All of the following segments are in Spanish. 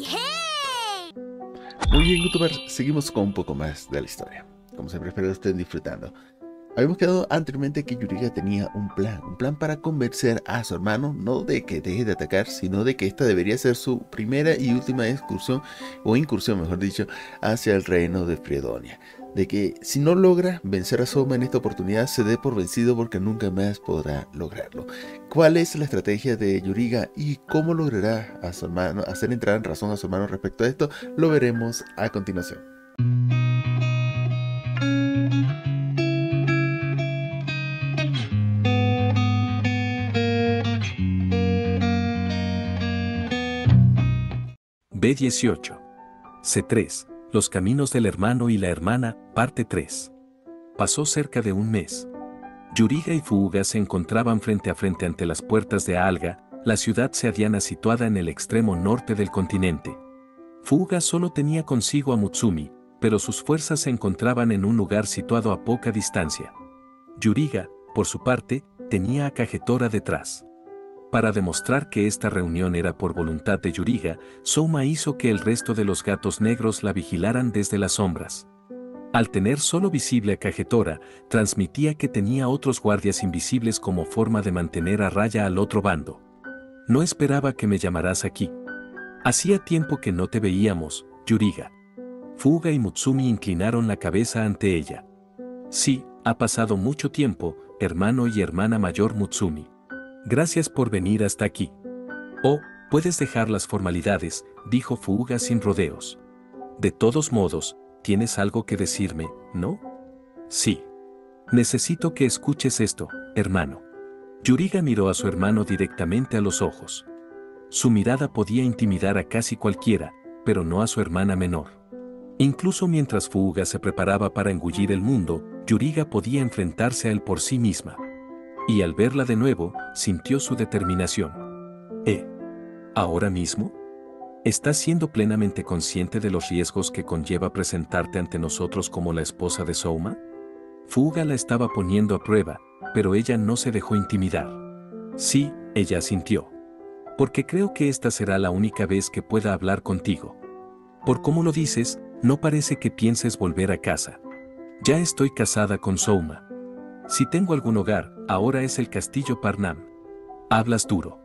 ¡Hey, hey! Muy bien, youtubers, seguimos con un poco más de la historia. Como siempre, espero que estén disfrutando. Habíamos quedado anteriormente que Yuriga tenía un plan para convencer a su hermano, no de que deje de atacar, sino de que esta debería ser su primera y última incursión, hacia el reino de Friedonia. De que si no logra vencer a Souma en esta oportunidad, se dé por vencido porque nunca más podrá lograrlo. ¿Cuál es la estrategia de Yuriga y cómo logrará a su hermano, hacer entrar en razón a su hermano respecto a esto? Lo veremos a continuación. B18. C3. Los caminos del hermano y la hermana, parte 3. Pasó cerca de un mes. Yuriga y Fuuga se encontraban frente a frente ante las puertas de Alga, la ciudad seadiana situada en el extremo norte del continente. Fuuga solo tenía consigo a Mutsumi, pero sus fuerzas se encontraban en un lugar situado a poca distancia. Yuriga, por su parte, tenía a Kajetora detrás. Para demostrar que esta reunión era por voluntad de Yuriga, Souma hizo que el resto de los gatos negros la vigilaran desde las sombras. Al tener solo visible a Kajetora, transmitía que tenía otros guardias invisibles como forma de mantener a raya al otro bando. No esperaba que me llamaras aquí. Hacía tiempo que no te veíamos, Yuriga. Fuuga y Mutsumi inclinaron la cabeza ante ella. Sí, ha pasado mucho tiempo, hermano y hermana mayor Mutsumi. Gracias por venir hasta aquí. Oh, puedes dejar las formalidades, dijo Fuuga sin rodeos. De todos modos, tienes algo que decirme, ¿no? Sí. Necesito que escuches esto, hermano. Yuriga miró a su hermano directamente a los ojos. Su mirada podía intimidar a casi cualquiera, pero no a su hermana menor. Incluso mientras Fuuga se preparaba para engullir el mundo, Yuriga podía enfrentarse a él por sí misma. Y al verla de nuevo, sintió su determinación. ¿Ahora mismo? ¿Estás siendo plenamente consciente de los riesgos que conlleva presentarte ante nosotros como la esposa de Souma? Fuuga la estaba poniendo a prueba, pero ella no se dejó intimidar. Sí, ella asintió. Porque creo que esta será la única vez que pueda hablar contigo. Por cómo lo dices, no parece que pienses volver a casa. Ya estoy casada con Souma. Si tengo algún hogar, ahora es el castillo Parnam. Hablas duro.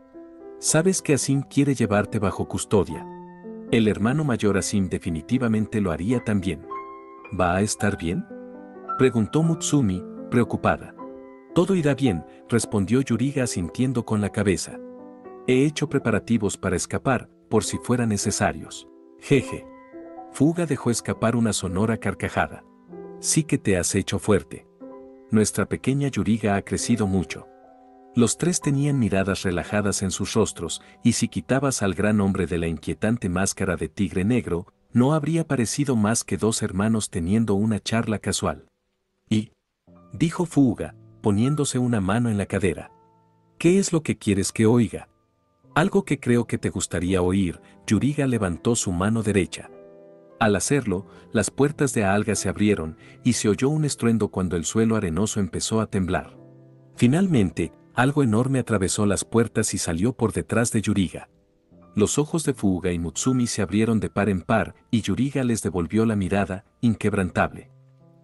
Sabes que Asim quiere llevarte bajo custodia. El hermano mayor Asim definitivamente lo haría también. ¿Va a estar bien? Preguntó Mutsumi, preocupada. Todo irá bien, respondió Yuriga asintiendo con la cabeza. He hecho preparativos para escapar, por si fueran necesarios. Jeje. Fuuga dejó escapar una sonora carcajada. Sí que te has hecho fuerte. Nuestra pequeña Yuriga ha crecido mucho. Los tres tenían miradas relajadas en sus rostros, y si quitabas al gran hombre de la inquietante máscara de tigre negro, no habría parecido más que dos hermanos teniendo una charla casual. Y, dijo Fuuga, poniéndose una mano en la cadera. ¿Qué es lo que quieres que oiga? Algo que creo que te gustaría oír, Yuriga levantó su mano derecha. Al hacerlo, las puertas de Alga se abrieron y se oyó un estruendo cuando el suelo arenoso empezó a temblar. Finalmente, algo enorme atravesó las puertas y salió por detrás de Yuriga. Los ojos de Fuuga y Mutsumi se abrieron de par en par y Yuriga les devolvió la mirada, inquebrantable.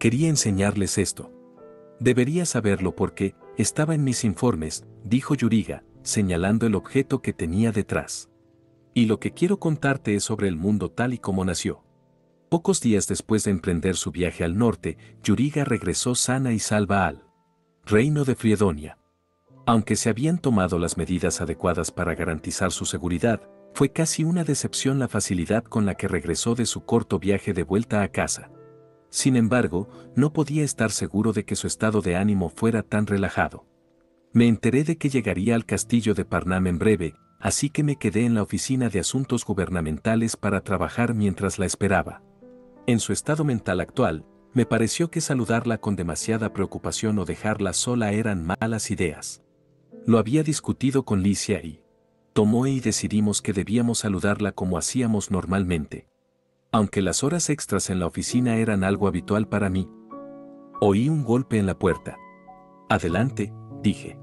Quería enseñarles esto. Debería saberlo porque estaba en mis informes, dijo Yuriga, señalando el objeto que tenía detrás. Y lo que quiero contarte es sobre el mundo tal y como nació. Pocos días después de emprender su viaje al norte, Yuriga regresó sana y salva al reino de Friedonia. Aunque se habían tomado las medidas adecuadas para garantizar su seguridad, fue casi una decepción la facilidad con la que regresó de su corto viaje de vuelta a casa. Sin embargo, no podía estar seguro de que su estado de ánimo fuera tan relajado. Me enteré de que llegaría al castillo de Parnam en breve, así que me quedé en la oficina de asuntos gubernamentales para trabajar mientras la esperaba. En su estado mental actual, me pareció que saludarla con demasiada preocupación o dejarla sola eran malas ideas. Lo había discutido con Liscia y Tomoe y decidimos que debíamos saludarla como hacíamos normalmente. Aunque las horas extras en la oficina eran algo habitual para mí. Oí un golpe en la puerta. Adelante, dije.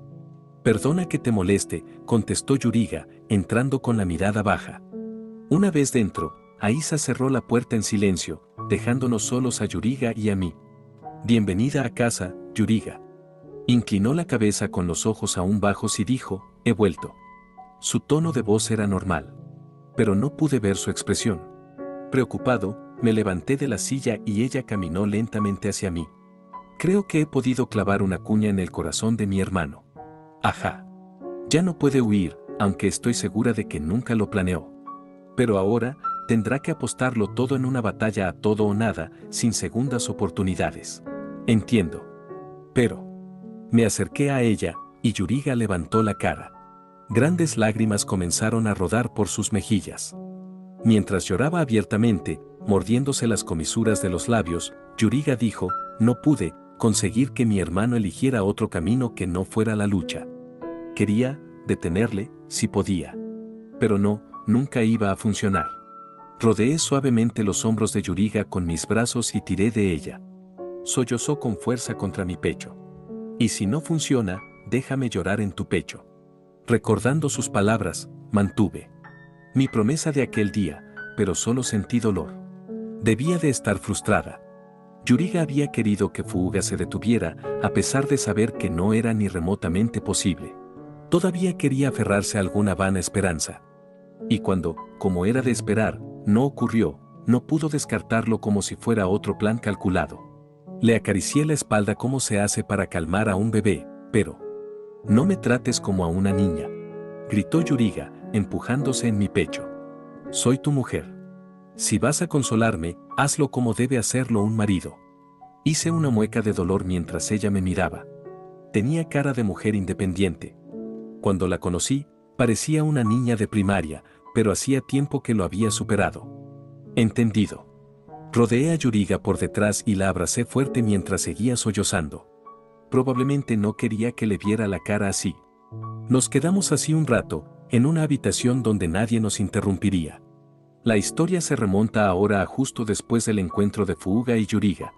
Perdona que te moleste, contestó Yuriga, entrando con la mirada baja. Una vez dentro, Aisa cerró la puerta en silencio, dejándonos solos a Yuriga y a mí. «Bienvenida a casa, Yuriga». Inclinó la cabeza con los ojos aún bajos y dijo, «He vuelto». Su tono de voz era normal, pero no pude ver su expresión. Preocupado, me levanté de la silla y ella caminó lentamente hacia mí. Creo que he podido clavar una cuña en el corazón de mi hermano. Ajá. Ya no puede huir, aunque estoy segura de que nunca lo planeó. Pero ahora, tendrá que apostarlo todo en una batalla a todo o nada, sin segundas oportunidades. Entiendo. Pero... Me acerqué a ella, y Yuriga levantó la cara. Grandes lágrimas comenzaron a rodar por sus mejillas. Mientras lloraba abiertamente, mordiéndose las comisuras de los labios, Yuriga dijo, «No pude conseguir que mi hermano eligiera otro camino que no fuera la lucha. Quería detenerle, si podía. Pero no, nunca iba a funcionar». Rodeé suavemente los hombros de Yuriga con mis brazos y tiré de ella. Sollozó con fuerza contra mi pecho. «Y si no funciona, déjame llorar en tu pecho». Recordando sus palabras, mantuve mi promesa de aquel día, pero solo sentí dolor. Debía de estar frustrada. Yuriga había querido que Fuuga se detuviera, a pesar de saber que no era ni remotamente posible. Todavía quería aferrarse a alguna vana esperanza. Y cuando, como era de esperar, no ocurrió, no pudo descartarlo como si fuera otro plan calculado. Le acaricié la espalda como se hace para calmar a un bebé, pero... «No me trates como a una niña», gritó Yuriga, empujándose en mi pecho. «Soy tu mujer. Si vas a consolarme, hazlo como debe hacerlo un marido». Hice una mueca de dolor mientras ella me miraba. Tenía cara de mujer independiente. Cuando la conocí, parecía una niña de primaria, pero hacía tiempo que lo había superado. Entendido. Rodeé a Yuriga por detrás y la abracé fuerte mientras seguía sollozando. Probablemente no quería que le viera la cara así. Nos quedamos así un rato, en una habitación donde nadie nos interrumpiría. La historia se remonta ahora a justo después del encuentro de Fuuga y Yuriga.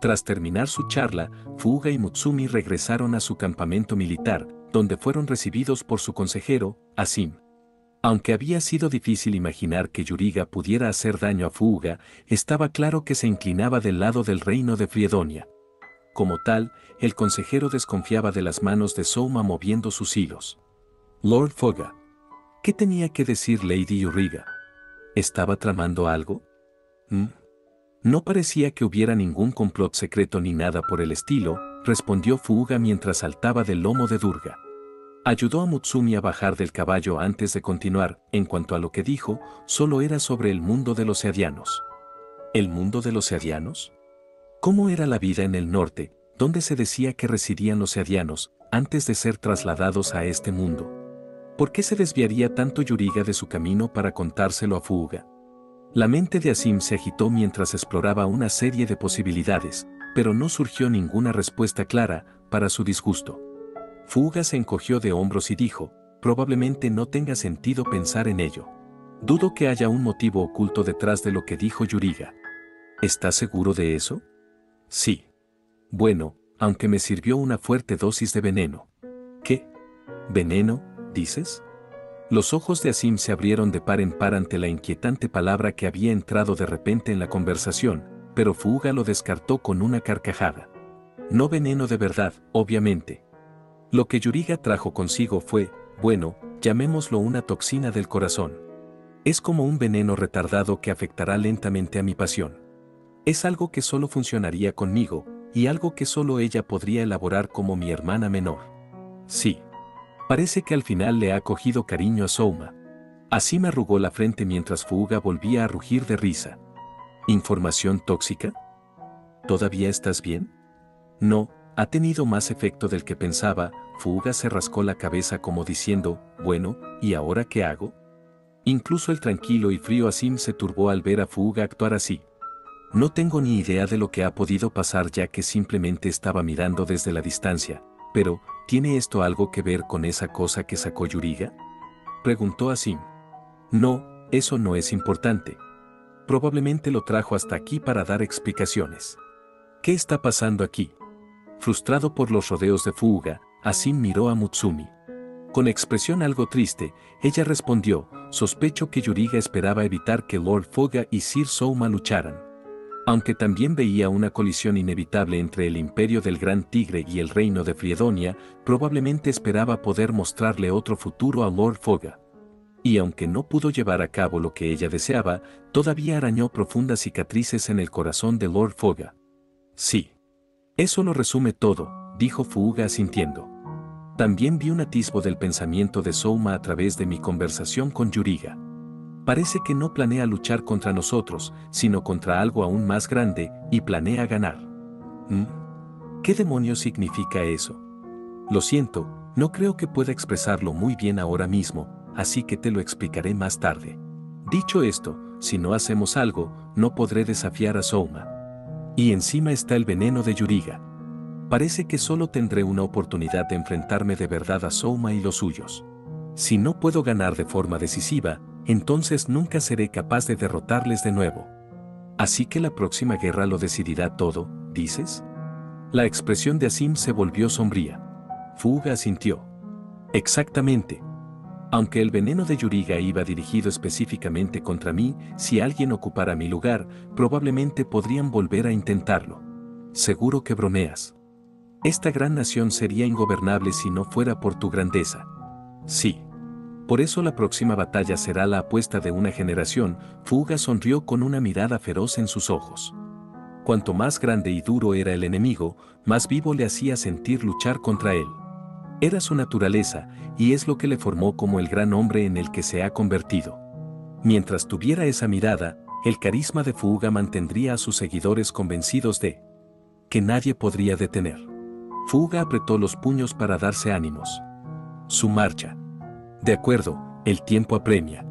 Tras terminar su charla, Fuuga y Mutsumi regresaron a su campamento militar, donde fueron recibidos por su consejero, Asim. Aunque había sido difícil imaginar que Yuriga pudiera hacer daño a Fuuga, estaba claro que se inclinaba del lado del reino de Friedonia. Como tal, el consejero desconfiaba de las manos de Souma moviendo sus hilos. Lord Fuuga. ¿Qué tenía que decir Lady Yuriga? ¿Estaba tramando algo? No parecía que hubiera ningún complot secreto ni nada por el estilo, respondió Fuuga mientras saltaba del lomo de Durga. Ayudó a Mutsumi a bajar del caballo antes de continuar. En cuanto a lo que dijo, solo era sobre el mundo de los Seadianos. ¿El mundo de los Seadianos? ¿Cómo era la vida en el norte, donde se decía que residían los Seadianos, antes de ser trasladados a este mundo? ¿Por qué se desviaría tanto Yuriga de su camino para contárselo a Fuuga? La mente de Asim se agitó mientras exploraba una serie de posibilidades, pero no surgió ninguna respuesta clara, para su disgusto. Fuuga se encogió de hombros y dijo, «Probablemente no tenga sentido pensar en ello. Dudo que haya un motivo oculto detrás de lo que dijo Yuriga». ¿Estás seguro de eso? Sí. Bueno, aunque me sirvió una fuerte dosis de veneno. ¿Qué? ¿Veneno? ¿Dices? Los ojos de Asim se abrieron de par en par ante la inquietante palabra que había entrado de repente en la conversación, pero Fuuga lo descartó con una carcajada. No veneno de verdad, obviamente. Lo que Yuriga trajo consigo fue, bueno, llamémoslo una toxina del corazón. Es como un veneno retardado que afectará lentamente a mi pasión. Es algo que solo funcionaría conmigo, y algo que solo ella podría elaborar como mi hermana menor. Sí. Parece que al final le ha cogido cariño a Souma. Así me arrugó la frente mientras Fuuga volvía a rugir de risa. ¿Información tóxica? ¿Todavía estás bien? No, ha tenido más efecto del que pensaba. Fuuga se rascó la cabeza como diciendo, bueno, ¿y ahora qué hago? Incluso el tranquilo y frío Asim se turbó al ver a Fuuga actuar así. No tengo ni idea de lo que ha podido pasar ya que simplemente estaba mirando desde la distancia, pero... ¿Tiene esto algo que ver con esa cosa que sacó Yuriga? Preguntó Asim. No, eso no es importante. Probablemente lo trajo hasta aquí para dar explicaciones. ¿Qué está pasando aquí? Frustrado por los rodeos de Fuuga, Asim miró a Mutsumi. Con expresión algo triste, ella respondió, sospecho que Yuriga esperaba evitar que Lord Fuuga y Sir Souma lucharan. Aunque también veía una colisión inevitable entre el Imperio del Gran Tigre y el Reino de Friedonia, probablemente esperaba poder mostrarle otro futuro a Lord Fuuga. Y aunque no pudo llevar a cabo lo que ella deseaba, todavía arañó profundas cicatrices en el corazón de Lord Fuuga. Sí. Eso lo resume todo, dijo Fuuga asintiendo. También vi un atisbo del pensamiento de Souma a través de mi conversación con Yuriga. Parece que no planea luchar contra nosotros, sino contra algo aún más grande, y planea ganar. ¿Qué demonios significa eso? Lo siento, no creo que pueda expresarlo muy bien ahora mismo, así que te lo explicaré más tarde. Dicho esto, si no hacemos algo, no podré desafiar a Souma. Y encima está el veneno de Yuriga. Parece que solo tendré una oportunidad de enfrentarme de verdad a Souma y los suyos. Si no puedo ganar de forma decisiva, entonces nunca seré capaz de derrotarles de nuevo. Así que la próxima guerra lo decidirá todo, ¿dices? La expresión de Asim se volvió sombría. Fuuga asintió. Exactamente. Aunque el veneno de Yuriga iba dirigido específicamente contra mí, si alguien ocupara mi lugar, probablemente podrían volver a intentarlo. Seguro que bromeas. Esta gran nación sería ingobernable si no fuera por tu grandeza. Sí. Por eso la próxima batalla será la apuesta de una generación. Fuuga sonrió con una mirada feroz en sus ojos. Cuanto más grande y duro era el enemigo, más vivo le hacía sentir luchar contra él. Era su naturaleza, y es lo que le formó como el gran hombre en el que se ha convertido. Mientras tuviera esa mirada, el carisma de Fuuga mantendría a sus seguidores convencidos de que nadie podría detener. Fuuga apretó los puños para darse ánimos. Su marcha. De acuerdo, el tiempo apremia.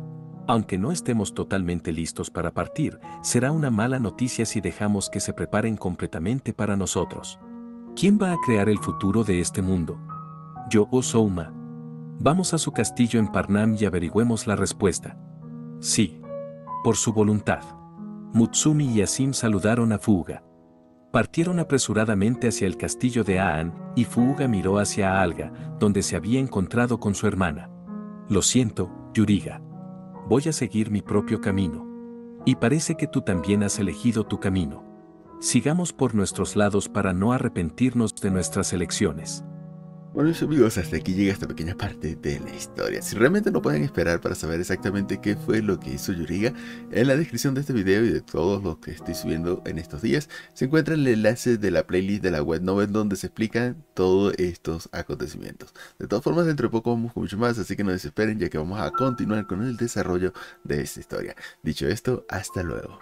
Aunque no estemos totalmente listos para partir, será una mala noticia si dejamos que se preparen completamente para nosotros. ¿Quién va a crear el futuro de este mundo? Yo o Souma. Vamos a su castillo en Parnam y averigüemos la respuesta. Sí. Por su voluntad. Mutsumi y Asim saludaron a Fuuga. Partieron apresuradamente hacia el castillo de Aan, y Fuuga miró hacia Alga, donde se había encontrado con su hermana. Lo siento, Yuriga. Voy a seguir mi propio camino. Y parece que tú también has elegido tu camino. Sigamos por nuestros lados para no arrepentirnos de nuestras elecciones. Bueno, mis amigos, hasta aquí llega esta pequeña parte de la historia. Si realmente no pueden esperar para saber exactamente qué fue lo que hizo Yuriga, en la descripción de este video y de todos los que estoy subiendo en estos días, se encuentra el enlace de la playlist de la web novel donde se explican todos estos acontecimientos. De todas formas, dentro de poco vamos con mucho más, así que no desesperen ya que vamos a continuar con el desarrollo de esta historia. Dicho esto, hasta luego.